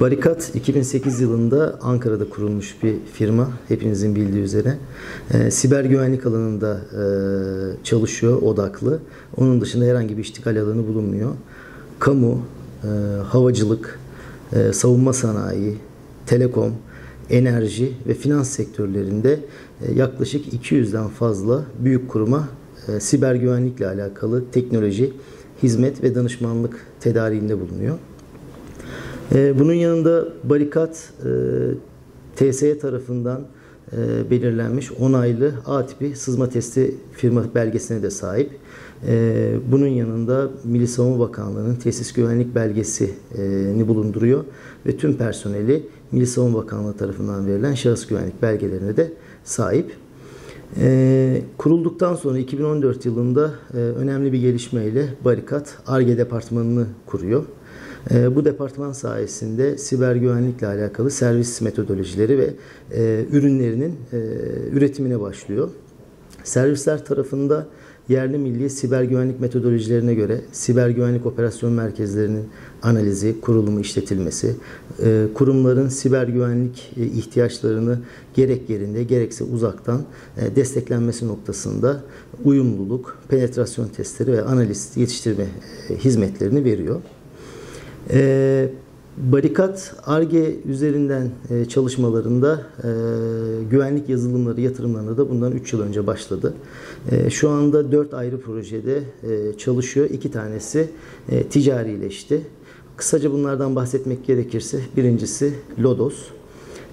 Barikat 2008 yılında Ankara'da kurulmuş bir firma, hepinizin bildiği üzere. Siber güvenlik alanında çalışıyor, odaklı. Onun dışında herhangi bir iştikal alanı bulunmuyor. Kamu, havacılık, savunma sanayi, telekom, enerji ve finans sektörlerinde yaklaşık 200'den fazla büyük kuruma siber güvenlikle alakalı teknoloji, hizmet ve danışmanlık tedariğinde bulunuyor. Bunun yanında Barikat TSE tarafından belirlenmiş onaylı A tipi sızma testi firma belgesine de sahip. Bunun yanında Milli Savunma Bakanlığı'nın tesis güvenlik belgesini bulunduruyor ve tüm personeli Milli Savunma Bakanlığı tarafından verilen şahıs güvenlik belgelerine de sahip. Kurulduktan sonra 2014 yılında önemli bir gelişmeyle Barikat Ar-Ge departmanını kuruyor. Bu departman sayesinde siber güvenlikle alakalı servis metodolojileri ve ürünlerinin üretimine başlıyor. Servisler tarafında yerli milli siber güvenlik metodolojilerine göre siber güvenlik operasyon merkezlerinin analizi, kurulumu, işletilmesi, kurumların siber güvenlik ihtiyaçlarını gerek yerinde gerekse uzaktan desteklenmesi noktasında uyumluluk, penetrasyon testleri ve analiz yetiştirme hizmetlerini veriyor. Barikat Ar-Ge üzerinden çalışmalarında güvenlik yazılımları yatırımlarına da bundan 3 yıl önce başladı. Şu anda 4 ayrı projede çalışıyor. 2 tanesi ticarileşti. Kısaca bunlardan bahsetmek gerekirse birincisi Lodos.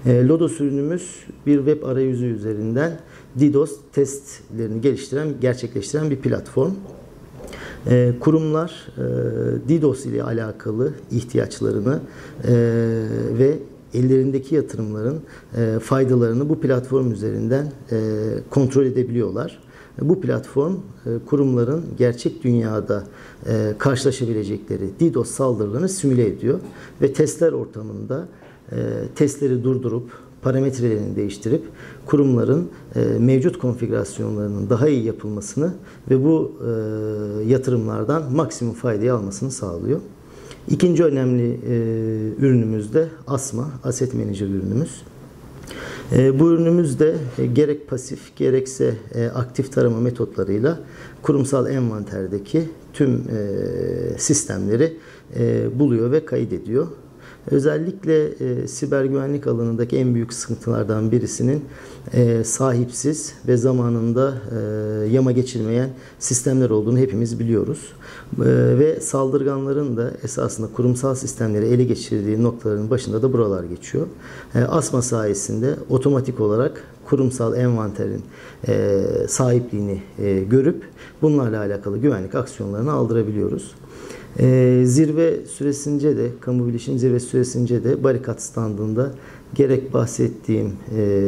Lodos ürünümüz bir web arayüzü üzerinden DDoS testlerini gerçekleştiren bir platform. Kurumlar DDoS ile alakalı ihtiyaçlarını ve ellerindeki yatırımların faydalarını bu platform üzerinden kontrol edebiliyorlar. Bu platform kurumların gerçek dünyada karşılaşabilecekleri DDoS saldırılarını simüle ediyor ve testler ortamında testleri durdurup parametrelerini değiştirip kurumların mevcut konfigürasyonlarının daha iyi yapılmasını ve bu yatırımlardan maksimum faydayı almasını sağlıyor. İkinci önemli ürünümüz de ASMA, Asset Manager ürünümüz. Bu ürünümüz de gerek pasif gerekse aktif tarama metotlarıyla kurumsal envanterdeki tüm sistemleri buluyor ve kaydediyor. Özellikle siber güvenlik alanındaki en büyük sıkıntılardan birisinin sahipsiz ve zamanında yama geçirmeyen sistemler olduğunu hepimiz biliyoruz. Ve saldırganların da esasında kurumsal sistemleri ele geçirdiği noktaların başında da buralar geçiyor. ASMA sayesinde otomatik olarak kurumsal envanterin sahipliğini görüp bunlarla alakalı güvenlik aksiyonlarını aldırabiliyoruz. Zirve süresince de, kamu bilişim zirvesi süresince de Barikat standında gerek bahsettiğim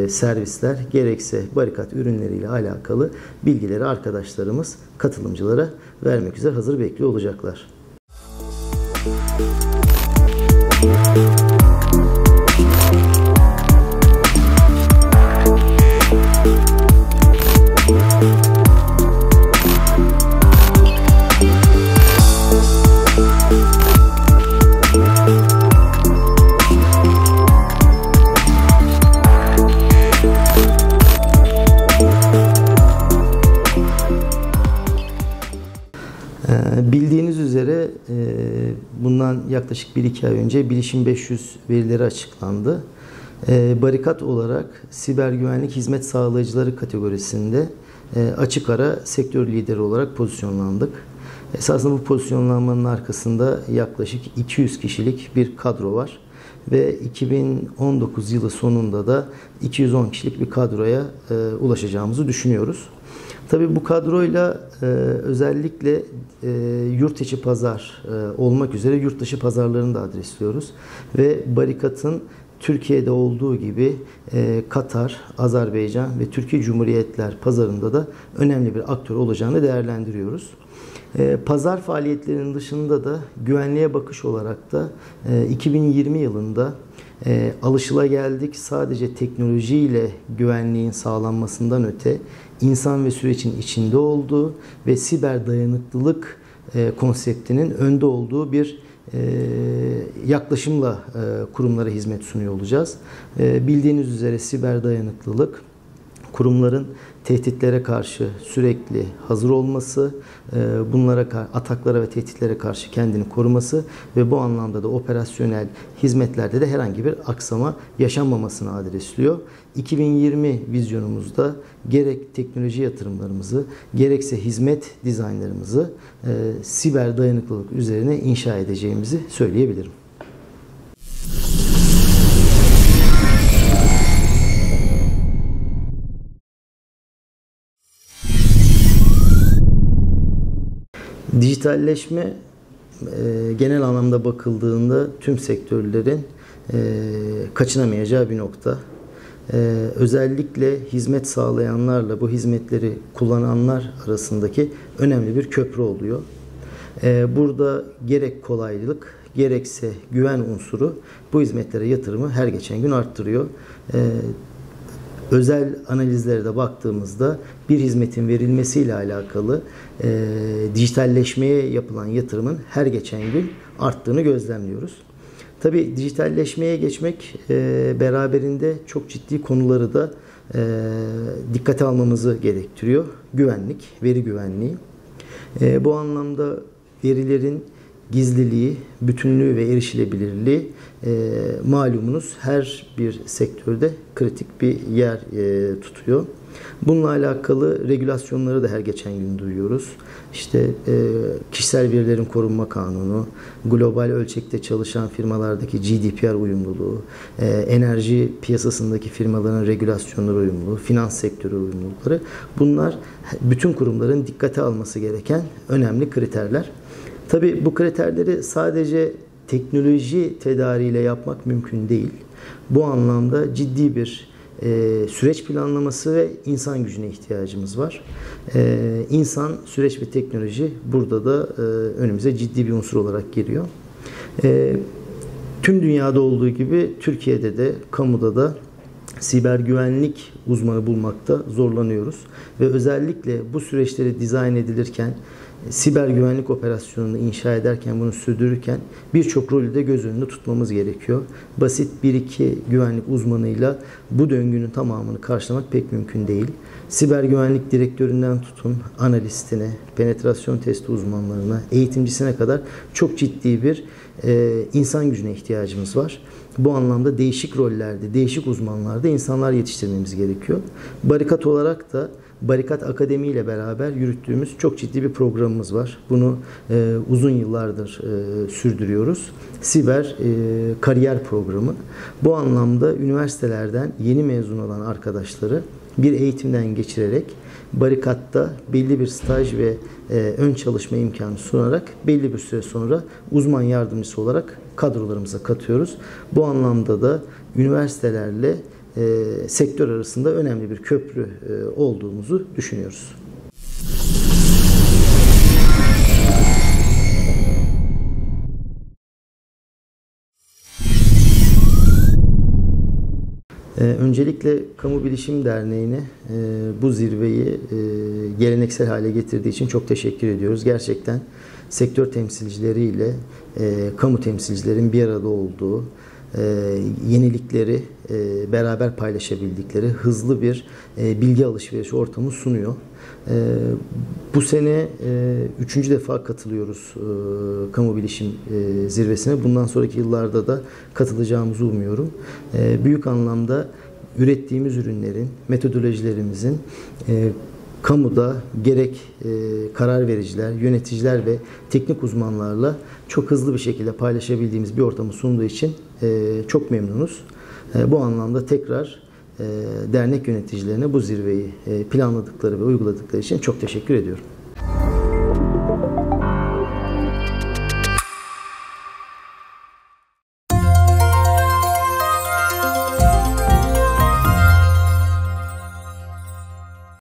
servisler gerekse Barikat ürünleriyle alakalı bilgileri arkadaşlarımız katılımcılara vermek üzere hazır bekliyor olacaklar. Bildiğiniz üzere bundan yaklaşık 1-2 ay önce Bilişim 500 verileri açıklandı. Barikat olarak siber güvenlik hizmet sağlayıcıları kategorisinde açık ara sektör lideri olarak pozisyonlandık. Esasında bu pozisyonlanmanın arkasında yaklaşık 200 kişilik bir kadro var. Ve 2019 yılı sonunda da 210 kişilik bir kadroya ulaşacağımızı düşünüyoruz. Tabii bu kadroyla özellikle yurt içi pazar olmak üzere yurt dışı pazarlarını da adresliyoruz. Ve Barikat'ın Türkiye'de olduğu gibi Katar, Azerbaycan ve Türkiye Cumhuriyetler pazarında da önemli bir aktör olacağını değerlendiriyoruz. Pazar faaliyetlerinin dışında da güvenliğe bakış olarak da 2020 yılında alışılageldik sadece teknolojiyle güvenliğin sağlanmasından öte insan ve sürecin içinde olduğu ve siber dayanıklılık konseptinin önde olduğu bir yaklaşımla kurumlara hizmet sunuyor olacağız. Bildiğiniz üzere siber dayanıklılık, kurumların tehditlere karşı sürekli hazır olması, bunlara, ataklara ve tehditlere karşı kendini koruması ve bu anlamda da operasyonel hizmetlerde de herhangi bir aksama yaşanmamasını adresliyor. 2020 vizyonumuzda gerek teknoloji yatırımlarımızı, gerekse hizmet dizaynlarımızı siber dayanıklılık üzerine inşa edeceğimizi söyleyebilirim. Dijitalleşme genel anlamda bakıldığında tüm sektörlerin kaçınamayacağı bir nokta. Özellikle hizmet sağlayanlarla bu hizmetleri kullananlar arasındaki önemli bir köprü oluyor. Burada gerek kolaylık, gerekse güven unsuru bu hizmetlere yatırımı her geçen gün arttırıyor. Özel analizlere de baktığımızda bir hizmetin verilmesiyle alakalı dijitalleşmeye yapılan yatırımın her geçen gün arttığını gözlemliyoruz. Tabii dijitalleşmeye geçmek beraberinde çok ciddi konuları da dikkate almamızı gerektiriyor. Güvenlik, veri güvenliği. Bu anlamda verilerin gizliliği, bütünlüğü ve erişilebilirliği malumunuz her bir sektörde kritik bir yer tutuyor. Bununla alakalı regülasyonları da her geçen gün duyuyoruz. İşte kişisel verilerin korunma kanunu, global ölçekte çalışan firmalardaki GDPR uyumluluğu, enerji piyasasındaki firmaların regülasyonları uyumluluğu, finans sektörü uyumlulukları, bunlar bütün kurumların dikkate alması gereken önemli kriterler. Tabii bu kriterleri sadece teknoloji tedariğiyle yapmak mümkün değil. Bu anlamda ciddi bir süreç planlaması ve insan gücüne ihtiyacımız var. İnsan, süreç ve teknoloji burada da önümüze ciddi bir unsur olarak geliyor. Tüm dünyada olduğu gibi Türkiye'de de, kamuda da siber güvenlik uzmanı bulmakta zorlanıyoruz. Ve özellikle bu süreçleri dizayn edilirken, siber güvenlik operasyonunu inşa ederken, bunu sürdürürken birçok rolü de göz önünde tutmamız gerekiyor. Basit 1-2 güvenlik uzmanıyla bu döngünün tamamını karşılamak pek mümkün değil. Siber güvenlik direktöründen tutun, analistine, penetrasyon testi uzmanlarına, eğitimcisine kadar çok ciddi bir insan gücüne ihtiyacımız var. Bu anlamda değişik rollerde, değişik uzmanlarda insanlar yetiştirmemiz gerekiyor. Barikat olarak da Barikat Akademi ile beraber yürüttüğümüz çok ciddi bir programımız var. Bunu uzun yıllardır sürdürüyoruz. Siber kariyer programı. Bu anlamda üniversitelerden yeni mezun olan arkadaşları bir eğitimden geçirerek Barikat'ta belli bir staj ve ön çalışma imkanı sunarak belli bir süre sonra uzman yardımcısı olarak kadrolarımıza katıyoruz. Bu anlamda da üniversitelerle sektör arasında önemli bir köprü olduğumuzu düşünüyoruz. Öncelikle Kamu Bilişim Derneği'ne bu zirveyi geleneksel hale getirdiği için çok teşekkür ediyoruz. Gerçekten sektör temsilcileriyle kamu temsilcilerin bir arada olduğu, yenilikleri beraber paylaşabildikleri hızlı bir bilgi alışverişi ortamı sunuyor. Bu sene 3. defa katılıyoruz Kamu Bilişim Zirvesi'ne. Bundan sonraki yıllarda da katılacağımızı umuyorum. Büyük anlamda ürettiğimiz ürünlerin, metodolojilerimizin kamuda gerek karar vericiler, yöneticiler ve teknik uzmanlarla çok hızlı bir şekilde paylaşabildiğimiz bir ortamı sunduğu için çok memnunuz. Bu anlamda tekrar dernek yöneticilerine bu zirveyi planladıkları ve uyguladıkları için çok teşekkür ediyorum.